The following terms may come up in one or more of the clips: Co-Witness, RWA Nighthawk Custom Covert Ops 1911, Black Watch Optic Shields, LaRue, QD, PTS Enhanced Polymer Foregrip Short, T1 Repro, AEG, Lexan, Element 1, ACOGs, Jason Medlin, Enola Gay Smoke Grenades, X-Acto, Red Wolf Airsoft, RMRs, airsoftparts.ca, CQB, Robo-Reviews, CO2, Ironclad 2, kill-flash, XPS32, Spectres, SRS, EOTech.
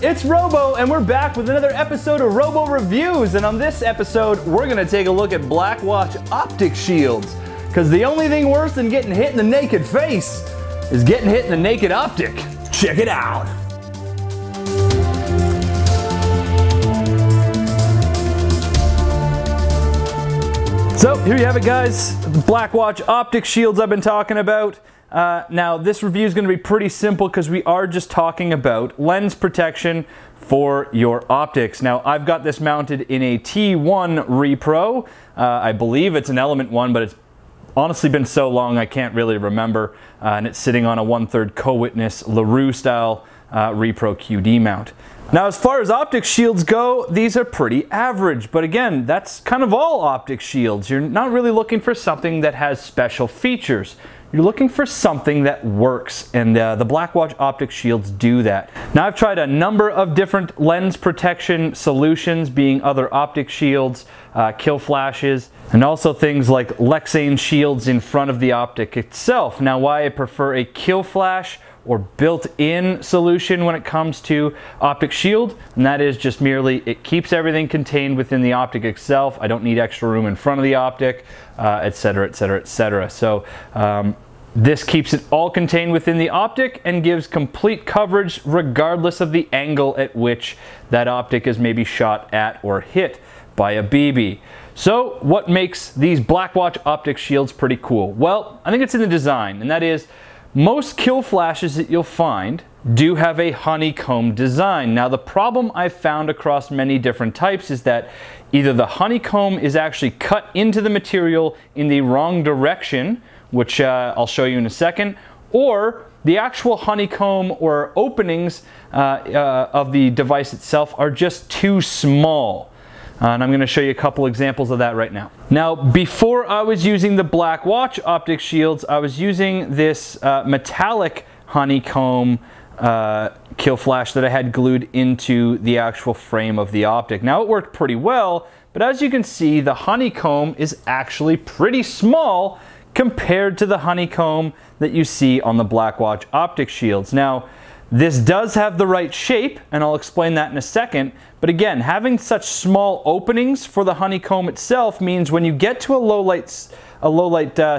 It's Robo, and we're back with another episode of Robo Reviews, and on this episode, we're gonna take a look at Black Watch Optic Shields, because the only thing worse than getting hit in the naked face is getting hit in the naked optic. Check it out. So, here you have it, guys. Black Watch Optic Shields I've been talking about. Now, this review is going to be pretty simple because we are just talking about lens protection for your optics. Now, I've got this mounted in a T1 Repro. I believe it's an Element 1, but it's honestly been so long I can't really remember. And it's sitting on a 1/3 Co-Witness LaRue style Repro QD mount. Now, as far as optic shields go, these are pretty average, but again, that's kind of all optic shields. You're not really looking for something that has special features. You're looking for something that works, and the Black Watch optic shields do that. Now, I've tried a number of different lens protection solutions, being other optic shields, kill flashes, and also things like Lexan shields in front of the optic itself. Now, why I prefer a kill flash or built-in solution when it comes to optic shield, and that is just merely it keeps everything contained within the optic itself. I don't need extra room in front of the optic, etc., etc., etc. So this keeps it all contained within the optic and gives complete coverage regardless of the angle at which that optic is maybe shot at or hit by a BB. So what makes these Black Watch optic shields pretty cool? Well, I think it's in the design, and that is most kill flashes that you'll find do have a honeycomb design. Now, the problem I've found across many different types is that either the honeycomb is actually cut into the material in the wrong direction, which I'll show you in a second, or the actual honeycomb or openings of the device itself are just too small. And I'm going to show you a couple examples of that right now. Now, before I was using the Black Watch optic shields, I was using this metallic honeycomb kill flash that I had glued into the actual frame of the optic. Now, it worked pretty well, but as you can see, the honeycomb is actually pretty small compared to the honeycomb that you see on the Black Watch optic shields. Now, this does have the right shape, and I'll explain that in a second, but again, having such small openings for the honeycomb itself means when you get to a low light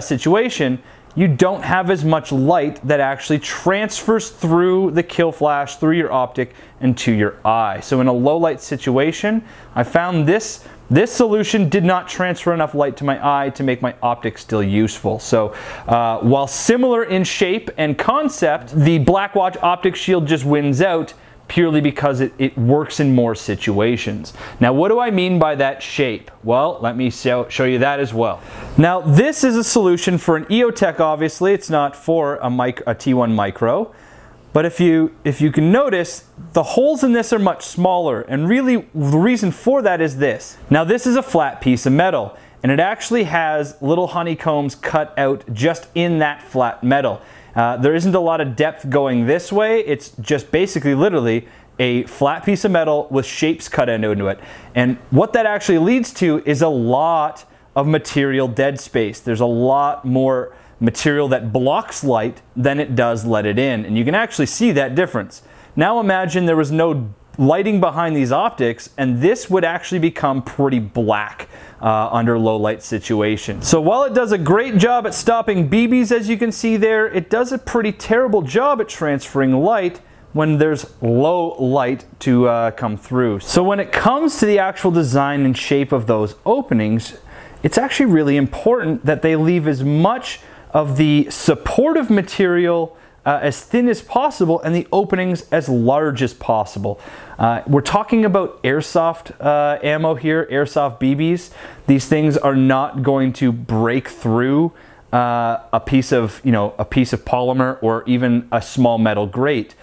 situation, you don't have as much light that actually transfers through the kill flash, through your optic, and to your eye. So in a low light situation, I found this solution did not transfer enough light to my eye to make my optic still useful. So while similar in shape and concept, the Black Watch optic shield just wins out purely because it works in more situations. Now, what do I mean by that shape? Well, let me show you that as well. Now, this is a solution for an EOTech, obviously. It's not for a T1 Micro. But if you can notice, the holes in this are much smaller, and really the reason for that is this. Now, this is a flat piece of metal, and it actually has little honeycombs cut out just in that flat metal. There isn't a lot of depth going this way. It's just basically literally a flat piece of metal with shapes cut into it. And what that actually leads to is a lot of material dead space. There's a lot more material that blocks light than it does let it in, and you can actually see that difference. Now, imagine there was no lighting behind these optics, and this would actually become pretty black under low light situations. So while it does a great job at stopping BBs, as you can see there, it does a pretty terrible job at transferring light when there's low light to come through. So when it comes to the actual design and shape of those openings, it's actually really important that they leave as much of the supportive material as thin as possible and the openings as large as possible. We're talking about airsoft ammo here, airsoft BBs. These things are not going to break through a piece of polymer or even a small metal grate,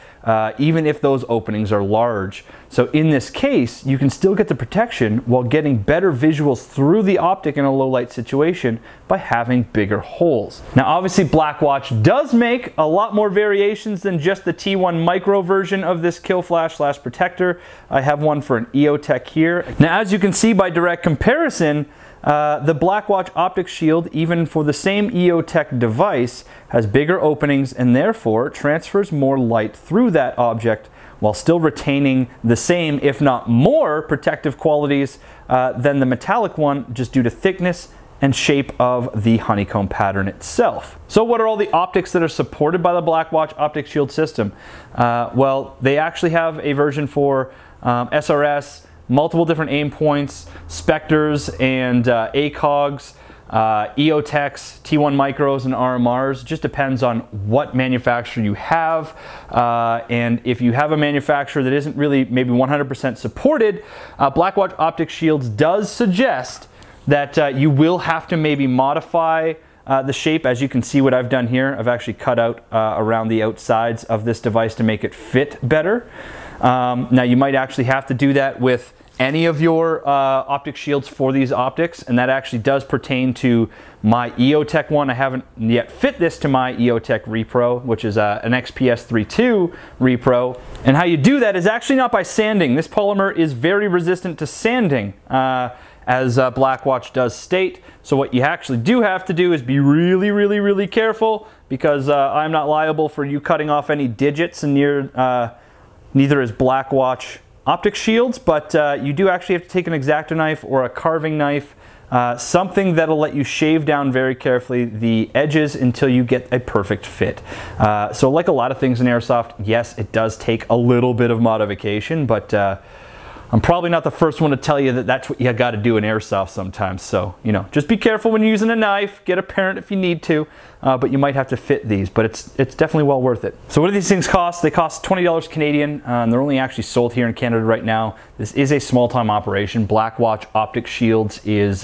even if those openings are large. So in this case, you can still get the protection while getting better visuals through the optic in a low light situation by having bigger holes. Now, obviously, Black Watch does make a lot more variations than just the T1 Micro version of this kill flash slash protector. I have one for an EOTech here. Now, as you can see by direct comparison, The Black Watch Optic Shield, even for the same EOTech device, has bigger openings and therefore transfers more light through that object while still retaining the same, if not more, protective qualities than the metallic one, just due to thickness and shape of the honeycomb pattern itself. So what are all the optics that are supported by the Black Watch Optic Shield system? Well, they actually have a version for SRS, multiple different aim points, Spectres and ACOGs, EOTechs, T1 micros and RMRs. Just depends on what manufacturer you have, and if you have a manufacturer that isn't really maybe 100% supported, Black Watch Optic Shields does suggest that you will have to maybe modify the shape. As you can see what I've done here, I've actually cut out around the outsides of this device to make it fit better. Now you might actually have to do that with any of your optic shields for these optics, and that actually does pertain to my EOTech one. I haven't yet fit this to my EOTech Repro, which is an XPS32 Repro. And how you do that is actually not by sanding. This polymer is very resistant to sanding, as Black Watch does state. So what you actually do have to do is be really, really, really careful, because I'm not liable for you cutting off any digits, and neither is Black Watch Optic Shields, but you do actually have to take an X-Acto knife or a carving knife, something that'll let you shave down very carefully the edges until you get a perfect fit. So like a lot of things in airsoft, yes, it does take a little bit of modification, but I'm probably not the first one to tell you that that's what you gotta do in airsoft sometimes. So, you know, just be careful when you're using a knife, get a parent if you need to, but you might have to fit these, but it's definitely well worth it. So what do these things cost? They cost $20 Canadian, and they're only actually sold here in Canada right now. This is a small time operation. Black Watch Optic Shields is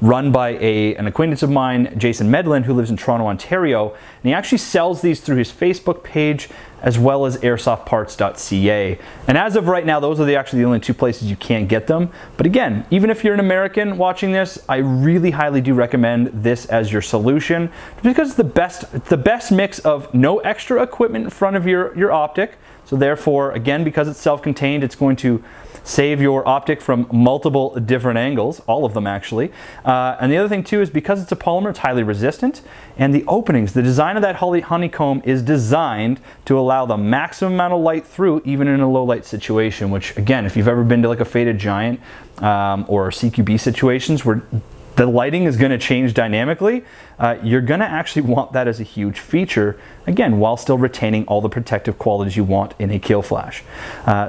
run by an acquaintance of mine, Jason Medlin, who lives in Toronto, Ontario, and he actually sells these through his Facebook page as well as airsoftparts.ca. And as of right now, those are actually the only two places you can get them. But again, even if you're an American watching this, I really highly do recommend this as your solution, because it's the best mix of no extra equipment in front of your optic. So therefore, again, because it's self-contained, it's going to save your optic from multiple different angles, all of them actually. And the other thing too is because it's a polymer, it's highly resistant. And the openings, the design of that honeycomb is designed to allow the maximum amount of light through, even in a low light situation, which again, if you've ever been to like a faded giant or CQB situations where the lighting is going to change dynamically, you're going to actually want that as a huge feature, again, while still retaining all the protective qualities you want in a kill flash.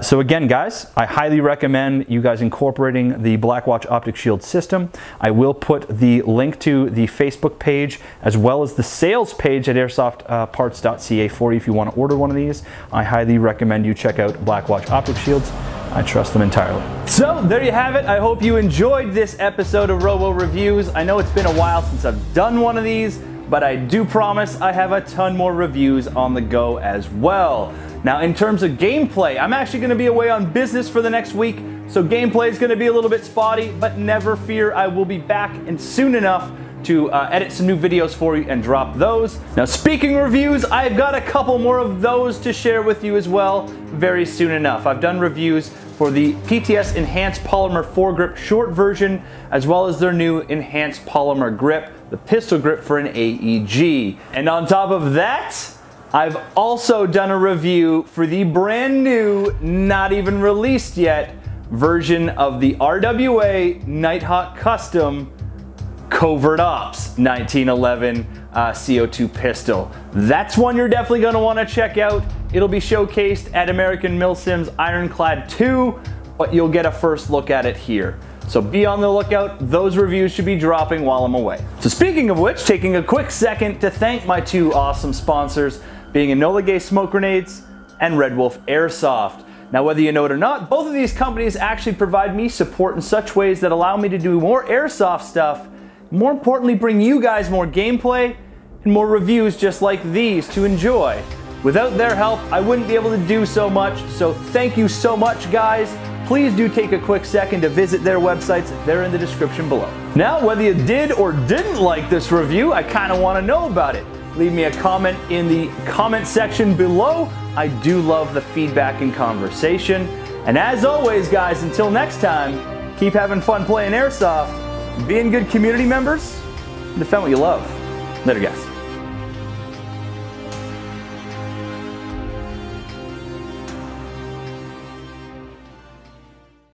So again, guys, I highly recommend you guys incorporating the Black Watch Optic Shield system. I will put the link to the Facebook page as well as the sales page at airsoftparts.ca for you if you want to order one of these. I highly recommend you check out Black Watch Optic Shields. I trust them entirely. So there you have it. I hope you enjoyed this episode of Robo Reviews. I know it's been a while since I've done one of these, but I do promise I have a ton more reviews on the go as well. Now, in terms of gameplay, I'm actually gonna be away on business for the next week, so gameplay is gonna be a little bit spotty, but never fear, I will be back and soon enough to edit some new videos for you and drop those. Now, speaking reviews, I've got a couple more of those to share with you as well very soon enough. I've done reviews for the PTS Enhanced Polymer Foregrip Short version, as well as their new Enhanced Polymer Grip, the pistol grip for an AEG. And on top of that, I've also done a review for the brand new, not even released yet, version of the RWA Nighthawk Custom Covert Ops 1911 CO2 pistol. That's one you're definitely gonna wanna check out. It'll be showcased at American Milsim's Ironclad 2, but you'll get a first look at it here. So be on the lookout. Those reviews should be dropping while I'm away. So speaking of which, taking a quick second to thank my two awesome sponsors, being Enola Gay Smoke Grenades and Red Wolf Airsoft. Now, whether you know it or not, both of these companies actually provide me support in such ways that allow me to do more airsoft stuff, more importantly, bring you guys more gameplay and more reviews just like these to enjoy. Without their help, I wouldn't be able to do so much, so thank you so much, guys. Please do take a quick second to visit their websites. They're in the description below. Now, whether you did or didn't like this review, I kind of want to know about it. Leave me a comment in the comment section below. I do love the feedback and conversation. And as always, guys, until next time, keep having fun playing airsoft, being good community members, defend what you love. Later, guys.